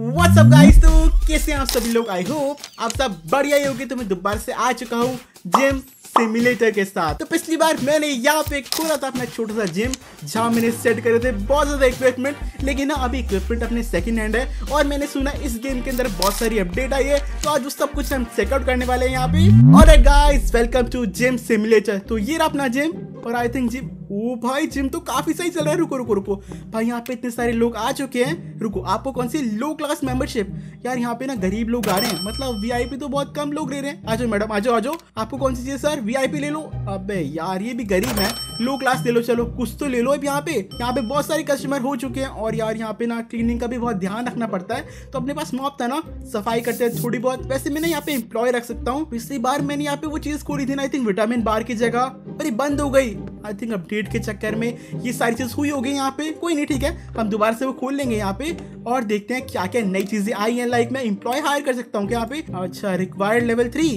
What's up guys, तो कैसे हैं आप सभी लोग। आई होप आप सब बढ़िया ही होगी। तो मैं दोबारा से आ चुका हूँ जिम सिमुलेटर के साथ। तो पिछली बार मैंने यहाँ पे खोला था अपना छोटा सा जिम, जहाँ मैंने सेट करे थे बहुत ज़्यादा इक्विपमेंट, लेकिन ना अभी इक्विपमेंट अपने सेकंड हैंड है। और मैंने सुना इस गेम के अंदर बहुत सारी अपडेट आई है, तो आज उस सब कुछ हम चेकआउट करने वाले हैं यहाँ पे। और guys welcome to gym simulator. तो ये रहा अपना जिम, और आई थिंक जिम, ओ भाई जिम तो काफ़ी सही चल रहा है। रुको रुको रुको भाई, यहाँ पे इतने सारे लोग आ चुके हैं। रुको, आपको कौन सी लो क्लास मेंबरशिप? यार यहाँ पे ना गरीब लोग आ रहे हैं, मतलब वीआईपी तो बहुत कम लोग ले रहे हैं। आ जाओ मैडम, आ जाओ आ जाओ। आपको कौन सी चाहिए सर? वीआईपी ले लो। अबे यार ये भी गरीब है, लो क्लास ले लो। चलो कुछ तो ले लो। अब यहाँ पे बहुत सारे कस्टमर हो चुके हैं। और यार यहाँ पे ना क्लीनिंग का भी बहुत ध्यान रखना पड़ता है, तो अपने पास मॉप था ना, सफाई करते हैं थोड़ी बहुत। वैसे मैं ना यहाँ पे एम्प्लॉय रख सकता हूँ। पिछली बार मैंने यहाँ पे वो चीज़ खोली थी ना, आई थिंक विटामिन बार की जगह, पर ये बंद हो गई। आई थिंक अपडेट के चक्कर में ये सारी चीज़ हुई होगी यहाँ पे। कोई नहीं, ठीक है, हम दोबारा से वो खोल लेंगे यहाँ पे और देखते हैं क्या क्या नई चीज़ें आई हैं। लाइक मैं एम्प्लॉय हायर कर सकता हूँ क्या यहाँ पे? अच्छा, रिक्वायर्ड लेवल 3।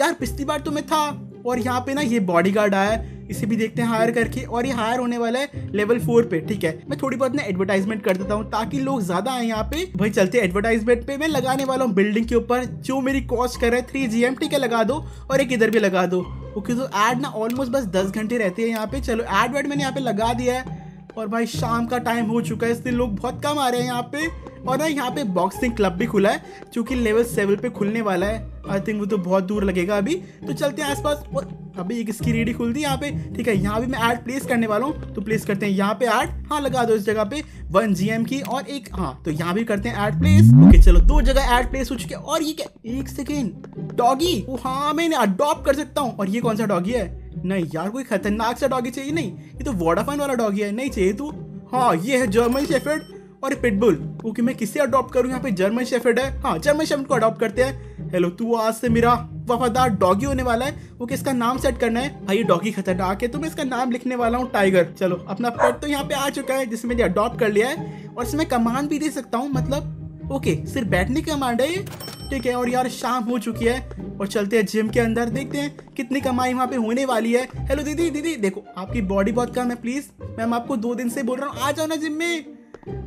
यार पिछली बार तो मैं था। और यहाँ पे ना ये बॉडीगार्ड आया है, इसे भी देखते हैं हायर करके। और ये हायर होने वाला है लेवल 4 पे। ठीक है, मैं थोड़ी बहुत ना एडवर्टाइजमेंट कर देता हूँ ताकि लोग ज्यादा आए यहाँ पे। भाई चलते एडवर्टाइजमेंट पे। मैं लगाने वाला हूँ बिल्डिंग के ऊपर, जो मेरी कॉस्ट कर रहा है 3 GM। ठीक है, लगा दो। और एक इधर भी लगा दो। ओके, तो ऐड ना ऑलमोस्ट बस 10 घंटे रहते हैं यहाँ पे। चलो ऐड वेड मैंने यहाँ पे लगा दिया है। और भाई शाम का टाइम हो चुका है, इसलिए लोग बहुत कम आ रहे हैं यहाँ पे। और ना यहाँ पे बॉक्सिंग क्लब भी खुला है, जो कि लेवल 7 पे खुलने वाला है। आई थिंक वो तो बहुत दूर लगेगा अभी, तो चलते हैं आसपास। और अभी एक इसकी रेडी खुल दी यहाँ पे। ठीक है, यहाँ भी मैं ऐड प्लेस करने वाला हूँ, तो प्लेस करते हैं यहाँ पे ऐड। हाँ लगा दो इस जगह पे 1 GM की। और एक, हाँ तो यहाँ भी करते हैं ऐड प्लेस। ओके चलो, 2 जगह ऐड प्लेस हो चुके। और ये क्या, एक सेकेंड, डॉगी। वो हाँ मैं अडॉप्ट कर सकता हूँ। और ये कौन सा डॉगी है? नहीं यार कोई खतरनाक सा डॉगी चाहिए। नहीं, ये तो वोडाफोन वाला डॉगी है, नहीं चाहिए तू। हाँ ये है जर्मन शेफर्ड और पिटबुल। ओके, मैं किसे अडॉप्ट करूँ यहाँ पे? जर्मन शेफर्ड है, हाँ जर्मन शेफर्ड को अडॉप्ट करते हैं। हेलो, तू आज से मेरा वफादार डॉगी होने वाला है। ओके, इसका नाम सेट करना है। भाई ये डॉगी खतरनाक है, तो मैं इसका नाम लिखने वाला हूँ टाइगर। चलो अपना पेट तो यहाँ पे आ चुका है, जिसमें मैंने अडॉप्ट कर लिया है। और इसमें कमांड भी दे सकता हूँ, मतलब ओके सिर्फ बैठने की कमांड है ये। ठीक है, और यार शाम हो चुकी है, और चलते हैं जिम के अंदर, देखते हैं कितनी कमाई वहाँ पे होने वाली है। हेलो दीदी, दीदी देखो आपकी बॉडी बहुत कम है, प्लीज। मैम आपको 2 दिन से बोल रहा हूँ, आ जाओ ना जिम में।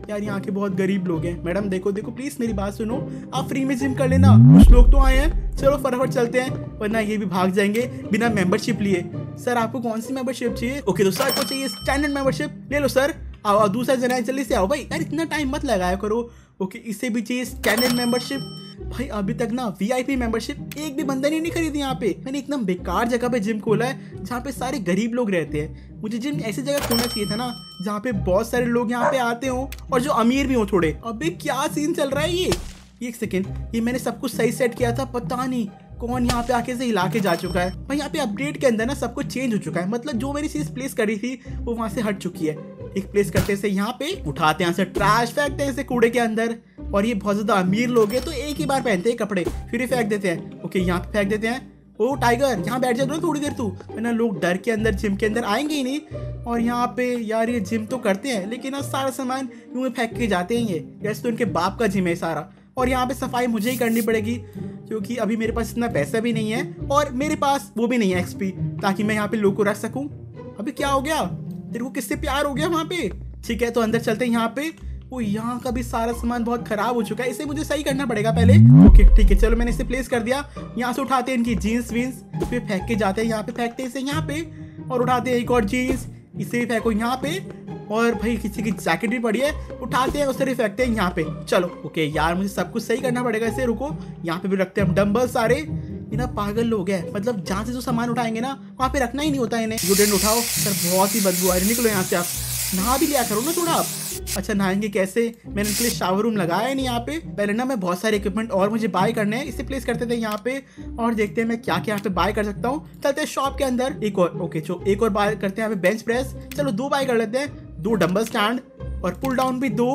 यार यहाँ के बहुत गरीब लोग हैं। मैडम देखो देखो प्लीज मेरी बात सुनो, आप फ्री में जिम कर लेना, कुछ लोग तो आए हैं। चलो फटाफट चलते हैं, वरना ये भी भाग जाएंगे बिना मेंबरशिप लिए। सर आपको कौन सी मेंबरशिप चाहिए? ओके तो सर को चाहिए स्टैंडर्ड मेंबरशिप, ले लो सर। आओ दूसरा जना, जल्दी से आओ भाई, यार इतना टाइम मत लगाया करो। ओके, इसे भी चाहिए स्टैंडर्ड मेंबरशिप। भाई अभी तक ना वीआईपी मेंबरशिप एक भी बंदा ने नहीं खरीदी यहाँ पे। मैंने एकदम बेकार जगह पे जिम खोला है, जहाँ पे सारे गरीब लोग रहते हैं। मुझे जिम ऐसी जगह खोलना चाहिए था ना, जहाँ पे बहुत सारे लोग यहाँ पे आते हों और जो अमीर भी हों थोड़े। अबे क्या सीन चल रहा है ये? एक सेकेंड, ये मैंने सब कुछ सही सेट किया था, पता नहीं कौन यहाँ पे आके से हिला के जा चुका है। भाई यहाँ पे अपडेट के अंदर ना सब कुछ चेंज हो चुका है, मतलब जो मेरी चीज़ प्लेस करी थी वो वहाँ से हट चुकी है। एक प्लेस करते से यहाँ पे उठाते हैं, यहाँ से ट्रैश फेंकते हैं इसे कूड़े के अंदर। और ये बहुत ज़्यादा अमीर लोग हैं, तो एक ही बार पहनते हैं कपड़े, फिर ये फेंक देते हैं। ओके यहाँ पे फेंक देते हैं। ओ टाइगर यहाँ बैठ जाओ ना थोड़ी देर तू, वरना लोग डर के अंदर जिम के अंदर आएंगे ही नहीं। और यहाँ पे यार ये जिम तो करते हैं, लेकिन ना सारा सामान यूँ फेंक के जाते हैं ये, जैसे तो इनके बाप का जिम है सारा। और यहाँ पे सफाई मुझे ही करनी पड़ेगी, क्योंकि अभी मेरे पास इतना पैसा भी नहीं है, और मेरे पास वो भी नहीं है एक्सपी, ताकि मैं यहाँ पे लोगों को रख सकूँ। अभी क्या हो गया तेरे को, किससे प्यार हो गया वहाँ पे? ठीक है, तो अंदर चलते हैं यहाँ पे। वो यहाँ का भी सारा सामान बहुत खराब हो चुका है, इसे मुझे सही करना पड़ेगा पहले। ओके ठीक है, चलो मैंने इसे प्लेस कर दिया। यहाँ से उठाते हैं इनकी जीन्स वीन्स, फिर फेंक के जाते हैं यहाँ पे, फेंकते हैं इसे यहाँ पे। और उठाते हैं एक और जीन्स, इसे भी फेंको यहाँ पे। और भाई किसी की जैकेट भी पड़ी है, उठाते हैं उससे फेंकते हैं यहाँ पे। चलो ओके यार मुझे सब कुछ सही करना पड़ेगा इसे। रुको, यहाँ पे भी रखते हैं हम डम्बल सारे। ये ना पागल लोग हैं, मतलब जहाँ से जो सामान उठाएंगे ना वहाँ पे रखना ही नहीं होता है इन्हें। स्टूडेंट उठाओ, सर बहुत ही बदबू आ रही, निकलो यहाँ से। आप नहा भी लिया करो ना थोड़ा आप। अच्छा नहाएंगे कैसे? मैंने इनके लिए शावर रूम लगाया नहीं यहाँ पे। पहले ना मैं बहुत सारे इक्विपमेंट और मुझे बाय करने हैं, इसे प्लेस करते थे यहाँ पे। और देखते हैं मैं क्या क्या यहाँ पे बाय कर सकता हूँ। चलते हैं शॉप के अंदर। एक और, ओके चलो एक और बाय करते हैं यहाँ पे, बेंच प्रेस। चलो 2 बाय कर लेते हैं, 2 डम्बल स्टैंड, और पुल डाउन भी 2,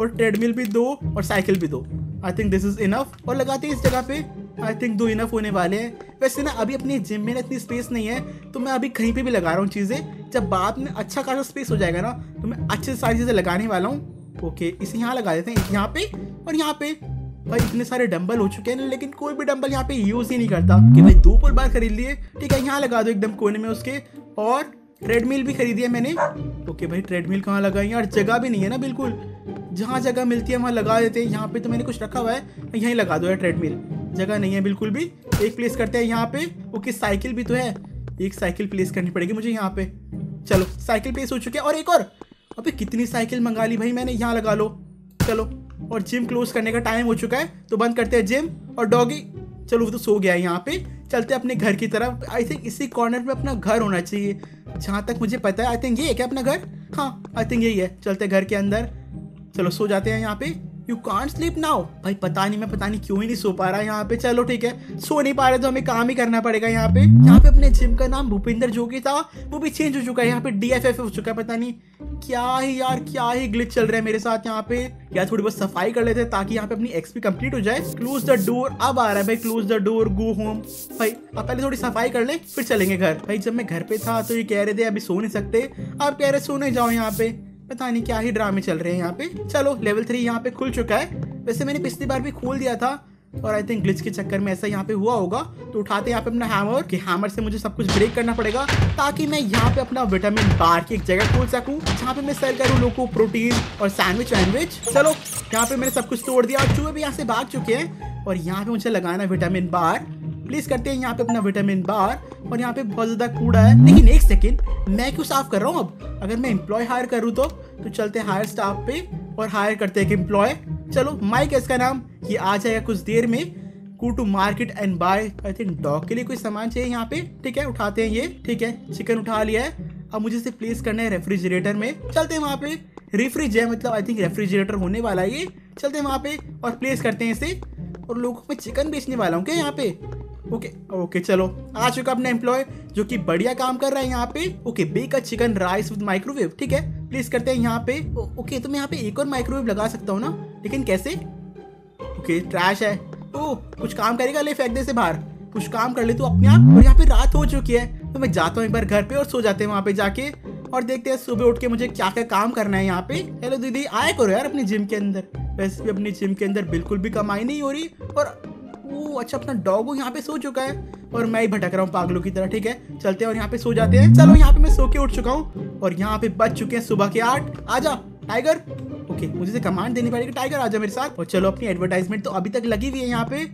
और ट्रेडमिल भी 2, और साइकिल भी 2। I think this is enough. और लगाते हैं इस जगह पे, आई थिंक 2 इनफ होने वाले हैं। वैसे ना अभी अपने जिम में ना इतनी स्पेस नहीं है, तो मैं अभी कहीं पे भी लगा रहा हूँ चीज़ें। जब बाद में अच्छा खासा स्पेस हो जाएगा ना, तो मैं अच्छे से सारी चीज़ें लगाने वाला हूँ। ओके इसे यहाँ लगा देते हैं, यहाँ पे और यहाँ पे। भाई इतने सारे डंबल हो चुके हैं, लेकिन कोई भी डंबल यहाँ पे यूज़ ही नहीं करता। कि भाई 2 पुल बार खरीद लिए, ठीक है यहाँ लगा दो एकदम कोने में उसके। और ट्रेडमिल भी खरीदी है मैंने। ओके भाई ट्रेडमिल कहाँ लगाई यार, जगह भी नहीं है ना बिल्कुल। जहाँ जगह मिलती है वहाँ लगा देते हैं। यहाँ पे तो मैंने कुछ रखा हुआ है, यहीं लगा दो है ट्रेडमिल, जगह नहीं है बिल्कुल भी। एक प्लेस करते हैं यहाँ पे। ओके साइकिल भी तो है, एक साइकिल प्लेस करनी पड़ेगी मुझे यहाँ पे। चलो साइकिल प्लेस हो चुकी है। और एक और, अबे कितनी साइकिल मंगा ली भाई मैंने, यहाँ लगा लो। चलो और जिम क्लोज करने का टाइम हो चुका है तो बंद करते हैं जिम। और डॉगी चलो वो तो सो गया है यहाँ पे। चलते हैं अपने घर की तरफ। आई थिंक इसी कॉर्नर में अपना घर होना चाहिए जहाँ तक मुझे पता है। आई थिंक ये है क्या अपना घर? हाँ आई थिंक यही है। चलते घर के अंदर, चलो सो जाते हैं यहाँ पे। You can't sleep now. भाई पता नहीं, मैं पता नहीं क्यों ही नहीं सो पा रहा यहाँ पे। चलो ठीक है, सो नहीं पा रहे तो हमें काम ही करना पड़ेगा यहाँ पे। यहाँ पे अपने जिम का नाम भूपिंदर जोगी था, वो भी चेंज हो चुका है। यहाँ पे DFF हो चुका है। पता नहीं क्या ही यार, क्या ही ग्लिच चल रहा है मेरे साथ यहाँ पे। यार थोड़ी बहुत सफाई कर लेते हैं ताकि यहाँ पे अपनी XP कंप्लीट हो जाए। क्लोज द डोर, अब आ रहा है भाई close the door go home. भाई अब पहले थोड़ी सफाई कर ले फिर चलेंगे घर। भाई जब मैं घर पे था तो ये कह रहे थे अभी सो नहीं सकते, अब कह रहे सो नहीं जाओ यहाँ पे। पता नहीं क्या ही ड्रामे चल रहे हैं यहाँ पे। चलो लेवल 3 यहाँ पे खुल चुका है। वैसे मैंने पिछली बार भी खोल दिया था और आई थिंक ग्लिच के चक्कर में ऐसा यहाँ पे हुआ होगा। तो उठाते यहाँ पे अपना हैमर, कि हैमर से मुझे सब कुछ ब्रेक करना पड़ेगा ताकि मैं यहाँ पे अपना विटामिन बार की एक जगह खोल सकूँ जहाँ पे मैं सेल करूँ लोगों को प्रोटीन और सैंडविच वैंडविच। चलो यहाँ पे मैंने सब कुछ तोड़ दिया और चूहे भी यहाँ से भाग चुके हैं। और यहाँ पे मुझे लगाना है विटामिन बार। प्लीज करते हैं यहाँ पे अपना विटामिन बार। और यहाँ पे बहुत ज्यादा कूड़ा है, लेकिन एक सेकेंड, मैं क्यों साफ कर रहा हूँ? अब अगर मैं एम्प्लॉय हायर करूँ तो चलते हैं हायर स्टाफ पे और हायर करते हैं एक एम्प्लॉय। चलो माइक है इसका नाम, ये आ जाएगा कुछ देर में। Go to market and buy. I think dog के लिए कोई सामान चाहिए यहाँ पे। ठीक है उठाते हैं ये। ठीक है चिकन उठा लिया है। अब मुझे इसे प्लेस करना है रेफ्रिजरेटर में। चलते हैं वहाँ पे, रिफ्रिज है मतलब आई थिंक रेफ्रिजरेटर होने वाला है ये। चलते हैं वहाँ पे और प्लेस करते हैं इसे। और लोगों को मैं चिकन बेचने वाला हूँ क्या यहाँ पे? ओके ओके चलो आ चुका अपना एम्प्लॉय जो कि बढ़िया काम कर रहा है यहाँ पे। Okay bake a chicken rice with microwave. ठीक है प्लीज करते हैं यहाँ पे। ओके तो मैं यहाँ पे एक और माइक्रोवेव लगा सकता हूँ ना, लेकिन कैसे? ओके ट्रैश है। ओ कुछ काम करेगा, ले फेंक दे से बाहर। कुछ काम कर ले तो अपने आप। और यहाँ पे रात हो चुकी है तो मैं जाता हूँ एक बार घर पे और सो जाते हैं वहाँ पे जाके। और देखते हैं सुबह उठ के मुझे क्या क्या काम करना है यहाँ पे। हेलो दीदी आया करो यार अपने जिम के अंदर। वैसे भी अपने जिम के अंदर बिल्कुल भी कमाई नहीं हो रही। और वो अच्छा अपना डॉग यहाँ पे सो चुका है और मैं ही भटक रहा हूँ पागलों की तरह। ठीक है चलते हैं और यहाँ पे सो जाते हैं। चलो यहाँ पे मैं सो के उठ चुका हूँ और यहाँ पे बज चुके हैं सुबह के 8। आजा टाइगर। ओके मुझे से कमांड देनी पड़ेगी, टाइगर आजा मेरे साथ। और चलो अपनी एडवर्टाइजमेंट तो अभी तक लगी हुई है यहाँ पे।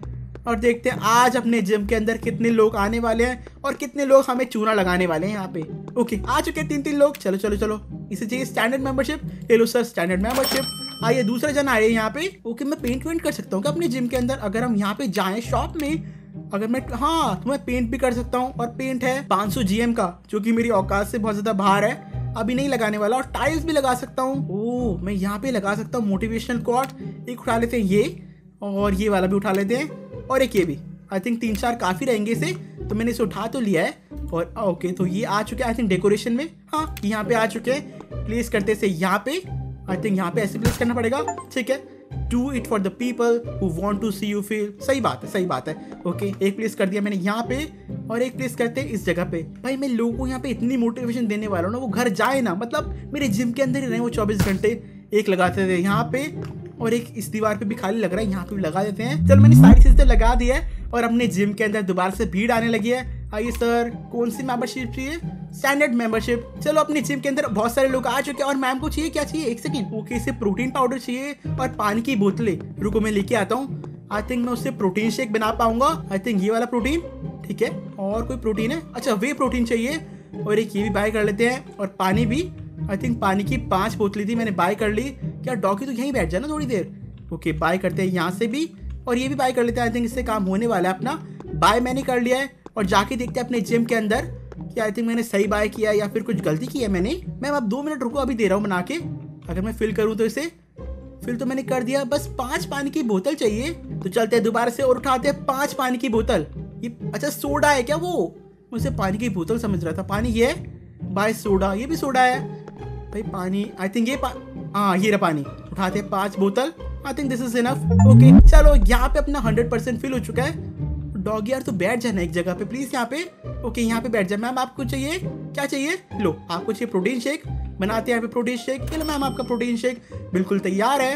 और देखते हैं आज अपने जिम के अंदर कितने लोग आने वाले हैं और कितने लोग हमें चूना लगाने वाले हैं यहाँ पे। ओके आ चुके 3-3 लोग। चलो चलो चलो, इसे चाहिए standard membership. Hello sir standard membership. आइए दूसरा जन आए यहाँ पे। ओके मैं पेंट वेंट कर सकता हूँ क्या अपने जिम के अंदर? अगर हम यहाँ पे जाएं शॉप में, अगर मैं हाँ तो मैं पेंट भी कर सकता हूँ। और पेंट है 500 GM का जो कि मेरी औकात से बहुत ज़्यादा बाहर है, अभी नहीं लगाने वाला। और टाइल्स भी लगा सकता हूँ। ओह मैं यहाँ पे लगा सकता हूँ मोटिवेशनल कोट। एक उठा लेते हैं ये, और ये वाला भी उठा लेते हैं, और एक ये भी। आई थिंक 3-4 काफ़ी रहेंगे इसे, तो मैंने इसे उठा तो लिया है। और ओके तो ये आ चुके हैं आई थिंक डेकोरेशन में। हाँ यहाँ पे आ चुके हैं, प्लेस करते से यहाँ पे। आई थिंक यहाँ पे ऐसे प्लेस करना पड़ेगा। ठीक है do it for the people who want to see you feel. सही बात है सही बात है। ओके एक प्लेस कर दिया मैंने यहाँ पे और एक प्लेस करते हैं इस जगह पे। भाई मैं लोगों को यहाँ पे इतनी मोटिवेशन देने वाला हूँ ना, वो घर जाए ना, मतलब मेरे जिम के अंदर ही रहे वो 24 घंटे। एक लगाते थे यहाँ पे और एक इस दीवार पे भी खाली लग रहा है, यहाँ पे भी लगा देते हैं। चलो मैंने सारी चीज़ें लगा दी है और अपने जिम के अंदर दोबारा से भीड़ आने लगी है। आइए सर कौन सी मेंबरशिप चाहिए? Standard membership. चलो अपने जिम के अंदर बहुत सारे लोग आ चुके हैं। और मैम को चाहिए क्या चाहिए? एक सेकेंड। ओके इसे प्रोटीन पाउडर चाहिए और पानी की बोतलें। रुको मैं लेके आता हूँ। आई थिंक मैं उससे प्रोटीन शेक बना पाऊंगा। आई थिंक ये वाला प्रोटीन ठीक है। और कोई प्रोटीन है? अच्छा वे प्रोटीन चाहिए। और एक ये भी बाय कर लेते हैं। और पानी भी, आई थिंक पानी की 5 बोतलें थी मैंने बाय कर ली। क्या डॉगी तो यहीं बैठ जाना थोड़ी देर। ओके बाय करते हैं यहाँ से भी और ये भी बाय कर लेते हैं। आई थिंक इससे काम होने वाला है अपना। बाय मैंने कर लिया है और जाके देखते हैं अपने जिम के अंदर कि आई थिंक मैंने सही बाय किया या फिर कुछ गलती की है मैंने। मैम आप 2 मिनट रुको, अभी दे रहा हूँ बना के। अगर मैं फिल करूँ तो इसे फिल तो मैंने कर दिया, बस 5 पानी की बोतल चाहिए। तो चलते हैं दोबारा से और उठाते हैं 5 पानी की बोतल। ये अच्छा सोडा है क्या? वो मुझे पानी की बोतल समझ रहा था। पानी ये बाय सोडा, ये भी सोडा है भाई। पानी आई थिंक ये हाँ ये रहा पानी। उठाते हैं 5 बोतल। I think this is enough. Okay चलो यहाँ पे अपना 100% फिल हो चुका है। डॉग यार तो बैठ जाना एक जगह पे प्लीज यहाँ पे। ओके यहाँ पे बैठ जाए। मैम आपको चाहिए क्या चाहिए? लो आपको चाहिए प्रोटीन शेक, बनाते हैं यहाँ पे प्रोटीन शेक। चलो मैम आपका प्रोटीन शेक बिल्कुल तैयार है।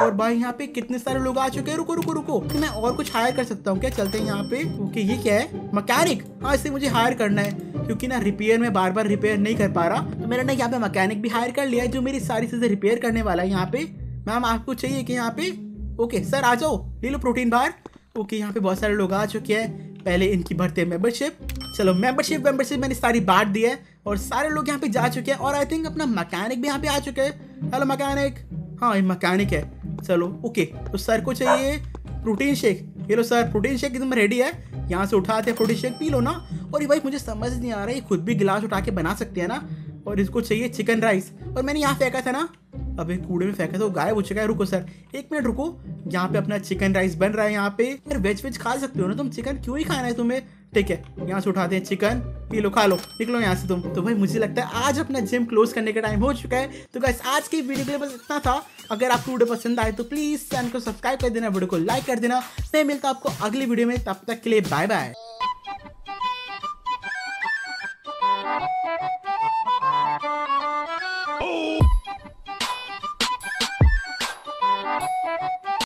और भाई यहाँ पे कितने सारे लोग आ चुके हैं। रुको रुको रुको, मैं और कुछ हायर कर सकता हूँ क्या? चलते हैं यहाँ पे। ओके ये क्या है? मकैनिक। हाँ इसे मुझे हायर करना है क्योंकि ना रिपेयर में बार बार रिपेयर नहीं कर पा रहा, तो मैंने ना यहाँ पे मकैनिक भी हायर कर लिया है जो मेरी सारी चीजें रिपेयर करने वाला है यहाँ पे। मैम आपको चाहिए कि यहाँ पे, ओके सर आ जाओ ले लो प्रोटीन बार। ओके यहाँ पे बहुत सारे लोग आ चुके हैं, पहले इनकी भरते हैं मेंबरशिप। चलो मेंबरशिप मैंने सारी बांट दी है और सारे लोग यहाँ पे जा चुके हैं और आई थिंक अपना मकैनिक भी यहाँ पे आ चुके हैं। हेलो मकैनिक, हाँ ये मकैनिक है। चलो ओके तो सर को चाहिए प्रोटीन शेक, ये लो सर प्रोटीन शेक एकदम रेडी है। यहाँ से उठाते हैं प्रोटीन शेक, पी लो ना। और ये भाई मुझे समझ नहीं आ रहा है, खुद भी गिलास उठा के बना सकते हैं ना। और इसको चाहिए चिकन राइस, और मैंने यहाँ फेंका था ना, अबे कूड़े में फेंका था, वो गायब हो चुका है। रुको सर एक मिनट रुको, यहाँ पे अपना चिकन राइस बन रहा है। यहाँ पे यार वेज खा सकते हो ना तुम, चिकन क्यों ही खाना है तुम्हें। ठीक है यहाँ से उठाते हैं चिकन, पी लो खा लो निकलो यहाँ से तुम। तो भाई मुझे लगता है आज अपना जिम क्लोज करने का टाइम हो चुका है। तो गाइस आज की वीडियो के लिए बस इतना था। अगर आपको वीडियो पसंद आए तो प्लीज़ चैनल को सब्सक्राइब कर देना, वीडियो को लाइक कर देना। मैं मिलता हूं आपको अगली वीडियो में, तब तक के लिए बाय बाय।